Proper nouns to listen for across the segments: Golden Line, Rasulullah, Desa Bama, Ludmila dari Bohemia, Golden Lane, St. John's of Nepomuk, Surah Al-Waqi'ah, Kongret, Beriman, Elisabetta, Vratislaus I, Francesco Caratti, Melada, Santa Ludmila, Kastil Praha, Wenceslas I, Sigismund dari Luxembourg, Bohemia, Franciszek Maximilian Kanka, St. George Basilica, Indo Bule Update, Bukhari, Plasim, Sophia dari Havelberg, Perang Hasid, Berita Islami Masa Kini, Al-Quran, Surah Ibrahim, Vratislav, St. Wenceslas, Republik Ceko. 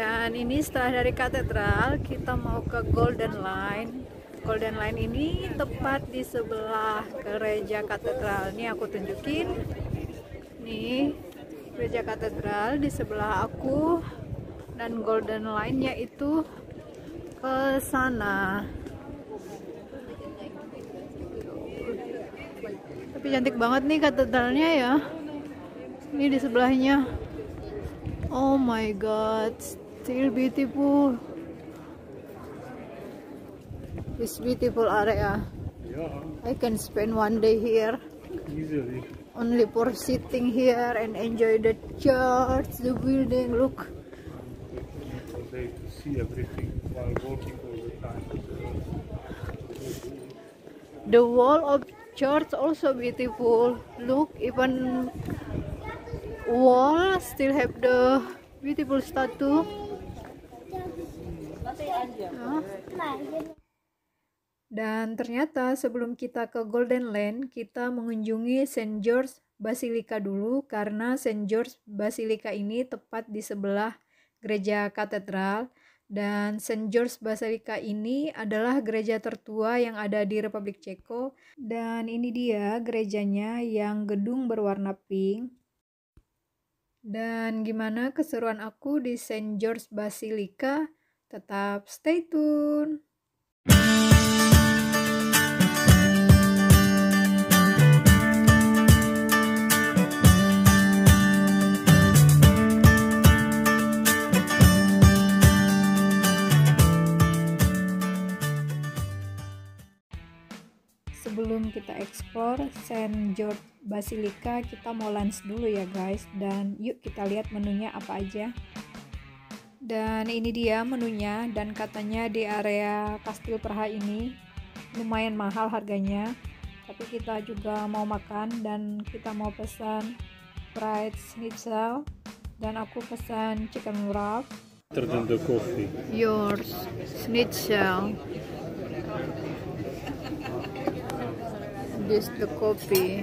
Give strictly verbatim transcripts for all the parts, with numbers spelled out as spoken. Dan ini setelah dari katedral kita mau ke Golden Line. Golden Line ini tepat di sebelah gereja katedral. Nih aku tunjukin. Nih gereja katedral di sebelah aku, dan Golden Line-nya itu ke sana. Tapi cantik banget nih katedralnya ya. Ini di sebelahnya. Oh my god, still beautiful. This beautiful area. I can spend one day here. Easily. Only for sitting here and enjoy the church, the building. Look. To see everything while walking all the time. The wall of church also beautiful. Look, even wall still have the beautiful statue. Huh? Dan ternyata sebelum kita ke Golden Lane, kita mengunjungi Saint George Basilica dulu, karena Saint George Basilica ini tepat di sebelah gereja katedral, dan Saint George Basilica ini adalah gereja tertua yang ada di Republik Ceko. Dan ini dia gerejanya yang gedung berwarna pink. Dan gimana keseruan aku di Saint George Basilica? Tetap stay tune. Sebelum kita eksplor Saint George Basilica, kita mau lunch dulu ya guys, dan yuk kita lihat menunya apa aja. Dan ini dia menunya, dan katanya di area Kastil Praha ini lumayan mahal harganya, tapi kita juga mau makan dan kita mau pesan fried schnitzel, dan aku pesan chicken wrap. Tertentu kopi. Yours schnitzel. This the coffee,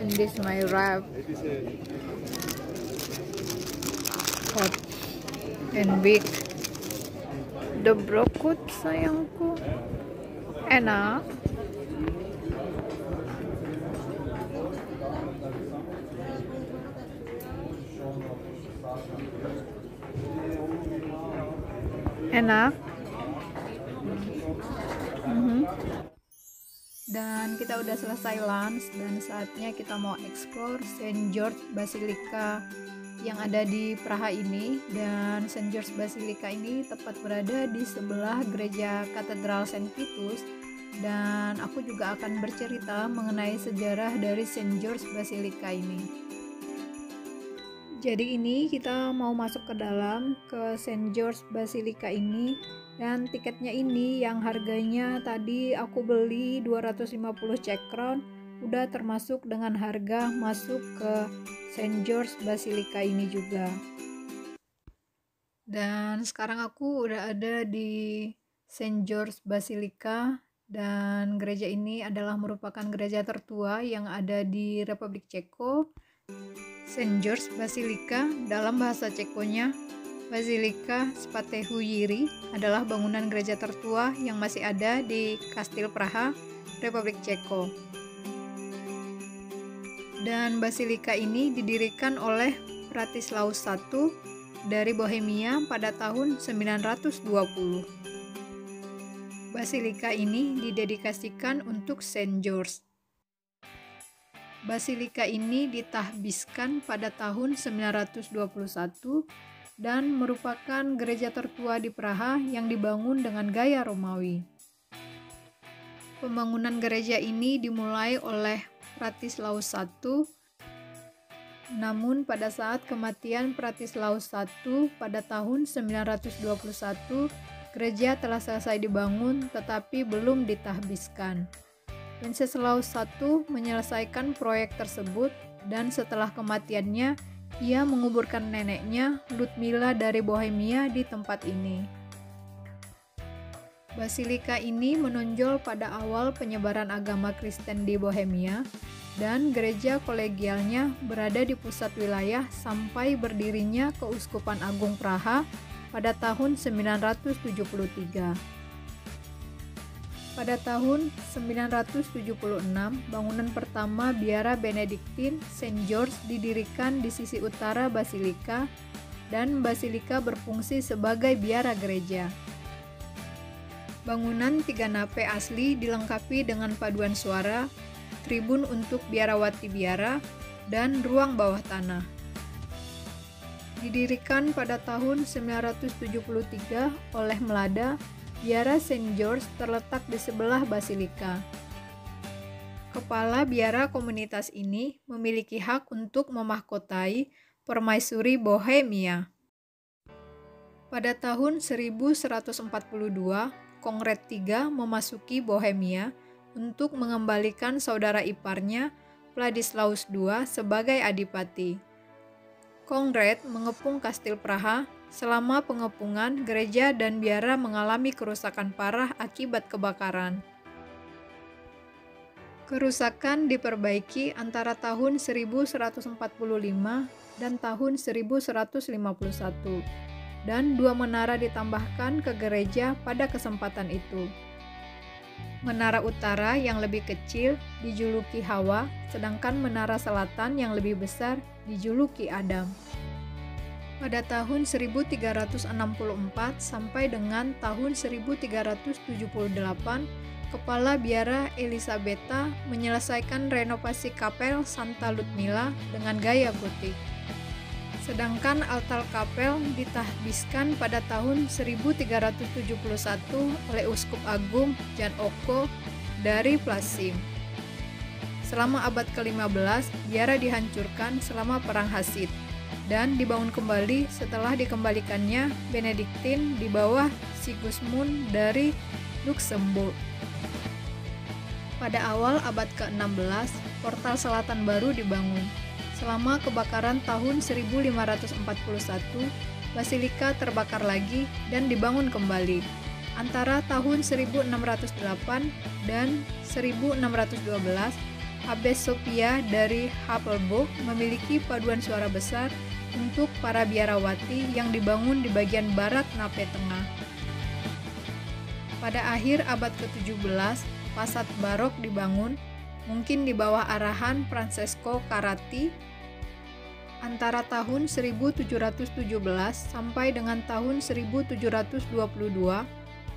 and this my wrap, hot and big. The brokut sayangku, enak. Enak. Dan kita udah selesai lunch, dan saatnya kita mau explore Saint George Basilica yang ada di Praha ini. Dan Saint George Basilica ini tepat berada di sebelah gereja katedral Saint Vitus, dan aku juga akan bercerita mengenai sejarah dari Saint George Basilica ini. Jadi ini kita mau masuk ke dalam ke Saint George Basilica ini, dan tiketnya ini yang harganya tadi aku beli dua ratus lima puluh Czech crown, udah termasuk dengan harga masuk ke Saint George Basilica ini juga. Dan sekarang aku udah ada di Saint George Basilica, dan gereja ini adalah merupakan gereja tertua yang ada di Republik Ceko. Saint George Basilica dalam bahasa Cekonya Basilica Spatehu Yiri adalah bangunan gereja tertua yang masih ada di Kastil Praha, Republik Ceko. Dan basilika ini didirikan oleh Vratislaus I dari Bohemia pada tahun sembilan ratus dua puluh. Basilika ini didedikasikan untuk Saint George. Basilika ini ditahbiskan pada tahun sembilan ratus dua puluh satu dan merupakan gereja tertua di Praha yang dibangun dengan gaya Romawi. Pembangunan gereja ini dimulai oleh Vratislaus I, namun pada saat kematian Vratislaus I pada tahun sembilan ratus dua puluh satu, gereja telah selesai dibangun tetapi belum ditahbiskan. Wenceslas I menyelesaikan proyek tersebut, dan setelah kematiannya, ia menguburkan neneknya, Ludmila dari Bohemia, di tempat ini. Basilika ini menonjol pada awal penyebaran agama Kristen di Bohemia, dan gereja kolegialnya berada di pusat wilayah sampai berdirinya Keuskupan Agung Praha pada tahun sembilan ratus tujuh puluh tiga. Pada tahun sembilan ratus tujuh puluh enam, bangunan pertama biara Benediktin Saint George didirikan di sisi utara Basilika, dan Basilika berfungsi sebagai biara gereja. Bangunan tiga nape asli dilengkapi dengan paduan suara, tribun untuk biarawati biara, dan ruang bawah tanah. Didirikan pada tahun sembilan ratus tujuh puluh tiga oleh Melada, biara Saint George terletak di sebelah Basilika. Kepala biara komunitas ini memiliki hak untuk memahkotai permaisuri Bohemia. Pada tahun seribu seratus empat puluh dua, Kongret ketiga memasuki Bohemia untuk mengembalikan saudara iparnya, Vladislaus kedua, sebagai adipati. Kongret mengepung Kastil Praha. Selama pengepungan, gereja dan biara mengalami kerusakan parah akibat kebakaran. Kerusakan diperbaiki antara tahun seribu seratus empat puluh lima dan tahun seribu seratus lima puluh satu. Dan dua menara ditambahkan ke gereja pada kesempatan itu. Menara utara yang lebih kecil dijuluki Hawa, sedangkan menara selatan yang lebih besar dijuluki Adam. Pada tahun seribu tiga ratus enam puluh empat sampai dengan tahun seribu tiga ratus tujuh puluh delapan, Kepala Biara Elisabetta menyelesaikan renovasi kapel Santa Ludmila dengan gaya gotik. Sedangkan altar kapel ditahbiskan pada tahun seribu tiga ratus tujuh puluh satu oleh Uskup Agung Jan Oko dari Plasim. Selama abad kelima belas, biara dihancurkan selama Perang Hasid dan dibangun kembali setelah dikembalikannya Benediktin di bawah Sigismund dari Luxembourg. Pada awal abad keenam belas, portal selatan baru dibangun. Selama kebakaran tahun seribu lima ratus empat puluh satu, Basilika terbakar lagi dan dibangun kembali. Antara tahun seribu enam ratus delapan dan seribu enam ratus dua belas, Abbess Sophia dari Havelberg memiliki paduan suara besar untuk para biarawati yang dibangun di bagian barat nape tengah. Pada akhir abad ketujuh belas, Pasat Barok dibangun, mungkin di bawah arahan Francesco Caratti, antara tahun seribu tujuh ratus tujuh belas sampai dengan tahun seribu tujuh ratus dua puluh dua,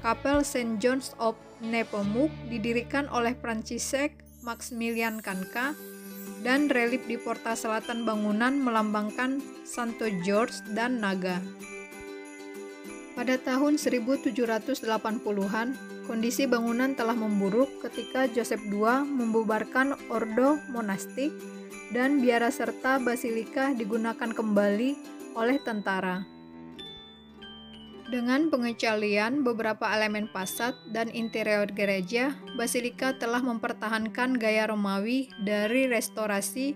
Kapel Saint John's of Nepomuk didirikan oleh Franciszek Maximilian Kanka, dan relief di portal selatan bangunan melambangkan Santo George dan naga. Pada tahun seribu tujuh ratus delapan puluhan, kondisi bangunan telah memburuk ketika Joseph kedua membubarkan ordo monastik dan biara serta basilika digunakan kembali oleh tentara. Dengan pengecualian beberapa elemen fasad dan interior gereja, basilika telah mempertahankan gaya Romawi dari restorasi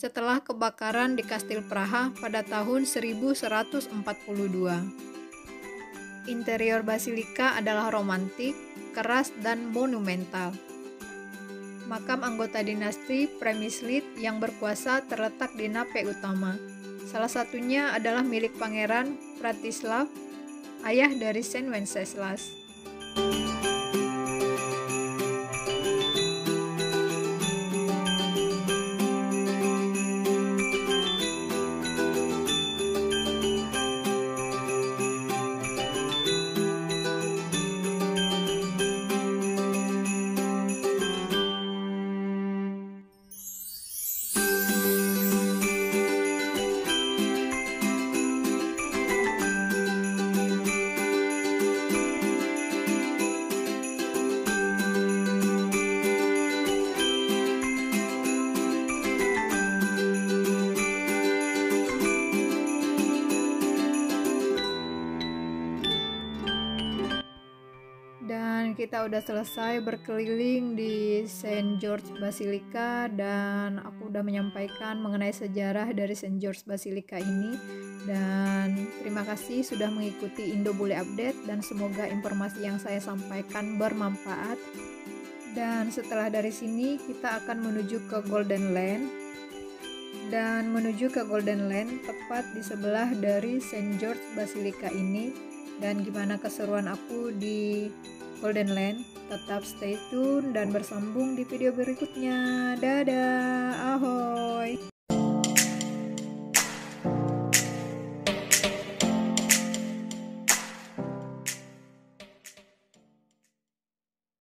setelah kebakaran di Kastil Praha pada tahun seribu seratus empat puluh dua. Interior basilika adalah romantik, keras, dan monumental. Makam anggota dinasti Přemyslid yang berkuasa terletak di nape utama. Salah satunya adalah milik Pangeran Vratislav, ayah dari Saint Wenceslas. kita udah selesai berkeliling di Saint George Basilica dan aku udah menyampaikan mengenai sejarah dari Saint George Basilica ini. Dan terima kasih sudah mengikuti Indo Bule Update dan semoga informasi yang saya sampaikan bermanfaat. Dan setelah dari sini kita akan menuju ke Golden Lane. Dan menuju ke Golden Lane tepat di sebelah dari Saint George Basilica ini. Dan gimana keseruan aku di Golden Lane? Tetap stay tune dan bersambung di video berikutnya. Dadah!